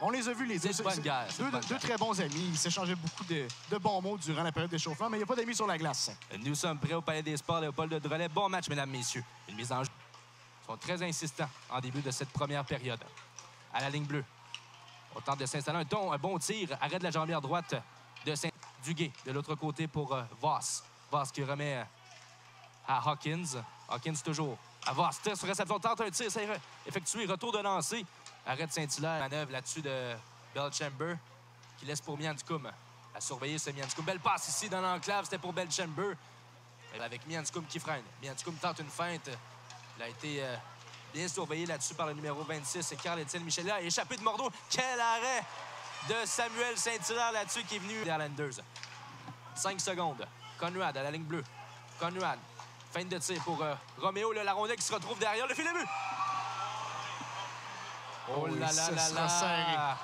On les a vus, les deux. C'est une bonne guerre. Deux très bons amis. Ils s'échangeaient beaucoup de bons mots durant la période d'échauffement, mais il n'y a pas d'amis sur la glace. Nous sommes prêts au Palais des Sports, Léopold de Drellet. Bon match, mesdames, messieurs. Une mise en jeu. Ils sont très insistants en début de cette première période. À la ligne bleue. On tente de s'installer. Un bon tir. Arrête de la jambière droite de Saint-Duguet. De l'autre côté pour Voss. Voss qui remet à Hawkins. Hawkins toujours. À Voss. Tire sur réception. Tente un tir. Effectué. Retour de lancer. Arrête Saint-Hilaire. Manœuvre là-dessus de Bell Chamber qui laisse pour Mianscum. À surveiller ce Mianscum. Belle passe ici dans l'enclave. C'était pour Bell Chamber. Avec Mianscum qui freine. Mianscum tente une feinte. Il a été bien surveillé là-dessus par le numéro 26. C'est Carl Etienne Michel. Là, échappé de Mordeau. Quel arrêt de Samuel St-Hilaire là-dessus qui est venu des Islanders. 5 secondes. Conrad à la ligne bleue. Conrad. Feinte de tir pour Roméo, le Larondais qui se retrouve derrière le filet but. Oh là là là là!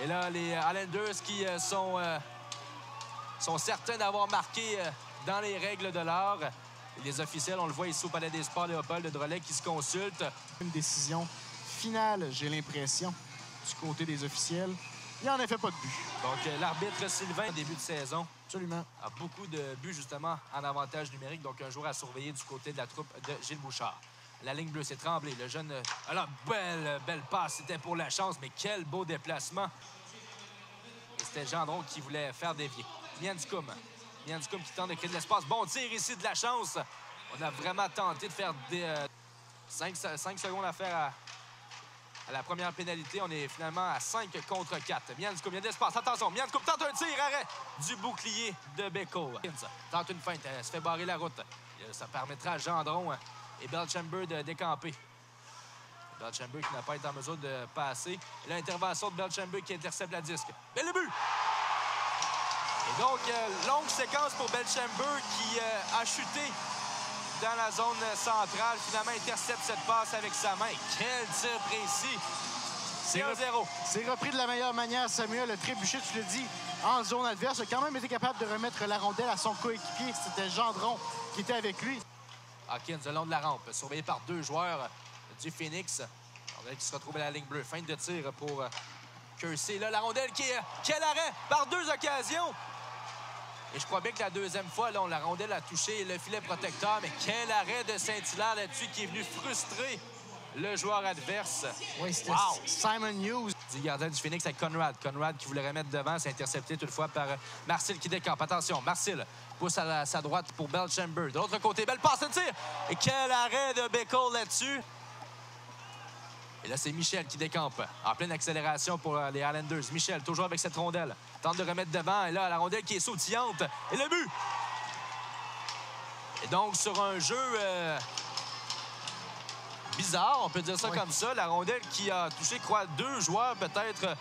Et là, les Islanders qui sont certains d'avoir marqué dans les règles de l'art. Les officiels, on le voit ici au Palais des Sports, Léopold de Drellet qui se consulte. Une décision finale, j'ai l'impression, du côté des officiels. Il n'en a fait pas de but. Donc, l'arbitre Sylvain, au début de saison, absolument, a beaucoup de buts, justement, en avantage numérique. Donc, un joueur à surveiller du côté de la troupe de Gilles Bouchard. La ligne bleue s'est tremblée. Le jeune... Alors, belle passe. C'était pour la chance, mais quel beau déplacement. Et c'était Gendron qui voulait faire dévier. Mianscum qui tente de créer de l'espace. Bon tir ici, de la chance. On a vraiment tenté de faire des... 5 secondes à faire à la première pénalité. On est finalement à 5 contre 4. Mianscum, il y a de l'espace. Attention, Mianscum tente un tir. Arrêt du bouclier de Béco. Tente une feinte. Elle se fait barrer la route. Ça permettra à Gendron... Et Bell Chamber de décamper. Bell Chamber qui n'a pas été en mesure de passer. Et l'intervention de Bell Chamber qui intercepte la disque. Bel but! Et donc, longue séquence pour Bell Chamber qui a chuté dans la zone centrale. Finalement, intercepte cette passe avec sa main. Quel tir précis! C'est 1-0. C'est repris de la meilleure manière, Samuel. Le trébuchet, tu le dis, en zone adverse. Il a quand même été capable de remettre la rondelle à son coéquipier. C'était Gendron qui était avec lui. Hawkins, le long de la rampe, surveillé par deux joueurs du Phoenix. Rondelle qui se retrouve à la ligne bleue. Feinte de tir pour Kursey. Là, la rondelle qui est... Quel arrêt par deux occasions! Et je crois bien que la deuxième fois, là, la rondelle a touché le filet protecteur. Mais quel arrêt de Saint-Hilaire là-dessus qui est venu frustrer le joueur adverse. Oui, c'était wow. Simon Hughes. Du gardien du Phoenix avec Conrad. Conrad qui voulait remettre devant. C'est intercepté toutefois par Marcile qui décampe. Attention, Marcile pousse à sa droite pour Bell Chamber. De l'autre côté, belle passe de tir. Et quel arrêt de Beckel là-dessus. Et là, c'est Michel qui décampe. En pleine accélération pour les Islanders. Michel, toujours avec cette rondelle. Tente de remettre devant. Et là, la rondelle qui est sautillante. Et le but. Et donc, sur un jeu... bizarre, on peut dire ça comme ça. La rondelle qui a touché, crois, deux joueurs peut-être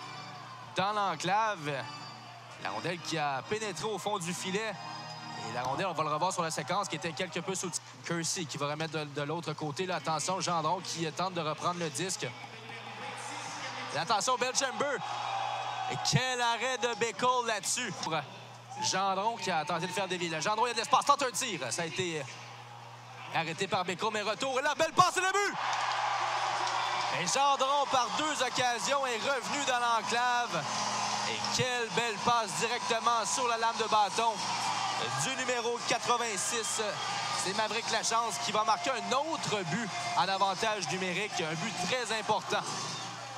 dans l'enclave. La rondelle qui a pénétré au fond du filet. Et la rondelle, on va le revoir sur la séquence, qui était quelque peu sous Kursey qui va remettre de l'autre côté. Là, attention, Gendron qui tente de reprendre le disque. Et attention, Bell Chamber. Et quel arrêt de Beckel là-dessus. Pour Gendron qui a tenté de faire dévier. Gendron, il y a de l'espace. Tente un tir. Ça a été... arrêté par Béco, mais retour. Et la belle passe et le but! Et Gendron, par deux occasions, est revenu dans l'enclave. Et quelle belle passe directement sur la lame de bâton du numéro 86. C'est Maverick Lachance qui va marquer un autre but en avantage numérique. Un but très important.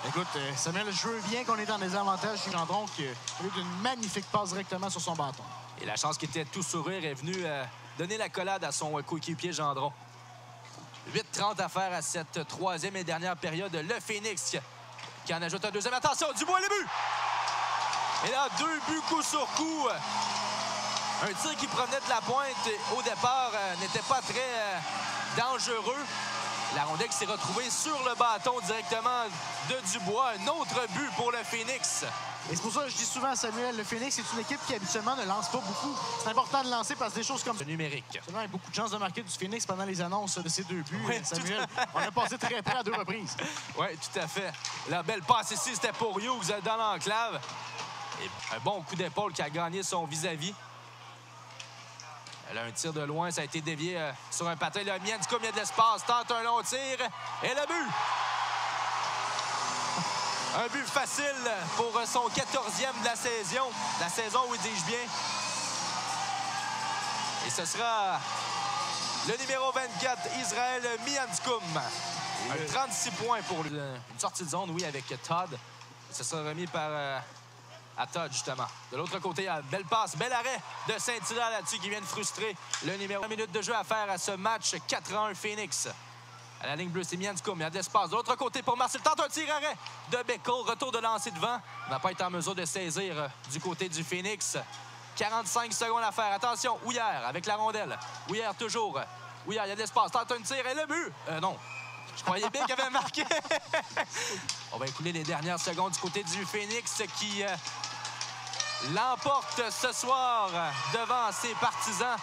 Écoute, Samuel, je veux bien qu'on ait dans les avantages du Gendron qui a eu une magnifique passe directement sur son bâton. Et Lachance qui était tout sourire est venue... donner la collade à son coéquipier Gendron. 8-30 à faire à cette troisième et dernière période. Le Phoenix qui en ajoute un deuxième. Attention, Dubois, le but! Et là, deux buts coup sur coup. Un tir qui provenait de la pointe au départ n'était pas très dangereux. La rondelle s'est retrouvée sur le bâton directement de Dubois. Un autre but pour le Phoenix. Et c'est pour ça que je dis souvent à Samuel, le Phoenix, c'est une équipe qui habituellement ne lance pas beaucoup. C'est important de lancer parce que des choses comme ça. Numérique. Il y a beaucoup de chances de marquer du Phoenix pendant les annonces de ces deux buts. Oui, Samuel, on a passé très près à deux reprises. Oui, tout à fait. La belle passe ici, c'était pour Hughes dans l'enclave. Et un bon coup d'épaule qui a gagné son vis-à-vis. Elle a un tir de loin, ça a été dévié sur un patin. Là, Mianscum, il y a de l'espace, tente un long tir et le but! Un but facile pour son 14e de la saison, oui, dis-je bien. Et ce sera le numéro 24, Israël Mianscum. Un 36 points pour lui. Une sortie de zone, oui, avec Todd. Ce sera remis par à Todd, justement. De l'autre côté, belle passe, bel arrêt de Saint-Hilaire là-dessus qui vient de frustrer le numéro. 1 minute de jeu à faire à ce match 4-1 Phoenix. À la ligne bleue, c'est Mianscum. Il y a de l'espace. De l'autre côté pour Marcile. Tente un tir arrêt de Beckel. Retour de lancer devant. Il n'a pas été en mesure de saisir du côté du Phoenix. 45 secondes à faire. Attention, Ouillère avec la rondelle. Ouillère toujours. Ouillère, il y a de l'espace. Tente un tir et le but. Non. Je croyais bien qu'il avait marqué. On va écouler les dernières secondes du côté du Phoenix qui l'emporte ce soir devant ses partisans.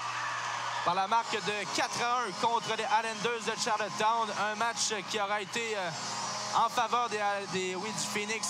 Par la marque de 4-1 contre les Islanders de Charlottetown. Un match qui aura été en faveur du Phoenix.